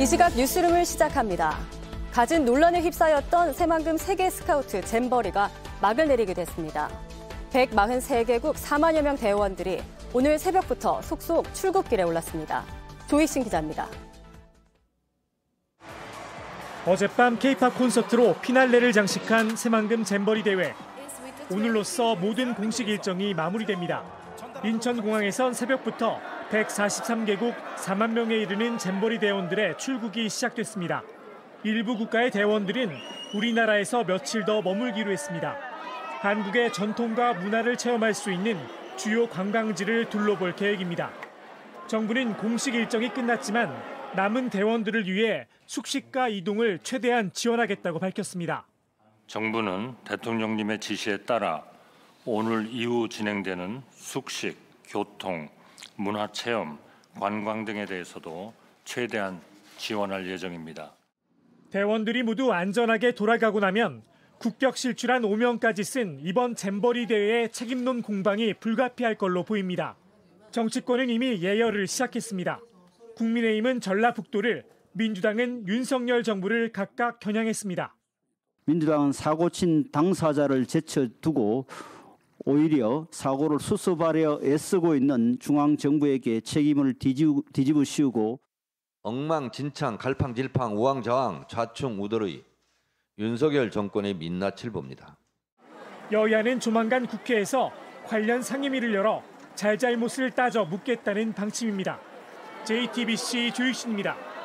이 시각 뉴스룸을 시작합니다. 가진 논란에 휩싸였던 새만금 세계 스카우트 잼버리가 막을 내리게 됐습니다. 143개국 4만여 명 대원들이 오늘 새벽부터 속속 출국길에 올랐습니다. 조익신 기자입니다. 어젯밤 케이팝 콘서트로 피날레를 장식한 새만금 잼버리 대회. 오늘로써 모든 공식 일정이 마무리됩니다. 인천공항에선 새벽부터 143개국 4만 명에 이르는 잼버리 대원들의 출국이 시작됐습니다. 일부 국가의 대원들은 우리나라에서 며칠 더 머물기로 했습니다. 한국의 전통과 문화를 체험할 수 있는 주요 관광지를 둘러볼 계획입니다. 정부는 공식 일정이 끝났지만 남은 대원들을 위해 숙식과 이동을 최대한 지원하겠다고 밝혔습니다. 정부는 대통령님의 지시에 따라 오늘 이후 진행되는 숙식, 교통, 문화체험, 관광 등에 대해서도 최대한 지원할 예정입니다. 대원들이 모두 안전하게 돌아가고 나면 국격 실추란 오명까지 쓴 이번 잼버리 대회의 책임론 공방이 불가피할 걸로 보입니다. 정치권은 이미 예열을 시작했습니다. 국민의힘은 전라북도를, 민주당은 윤석열 정부를 각각 겨냥했습니다. 민주당은 사고 친 당사자를 제쳐두고 오히려 사고를 수습하려 애쓰고 있는 중앙정부에게 책임을 뒤집어 씌우고 엉망진창, 갈팡질팡, 우왕좌왕, 좌충우돌의 윤석열 정권의 민낯을 봅니다. 여야는 조만간 국회에서 관련 상임위를 열어 잘잘못을 따져 묻겠다는 방침입니다. JTBC 조익신입니다.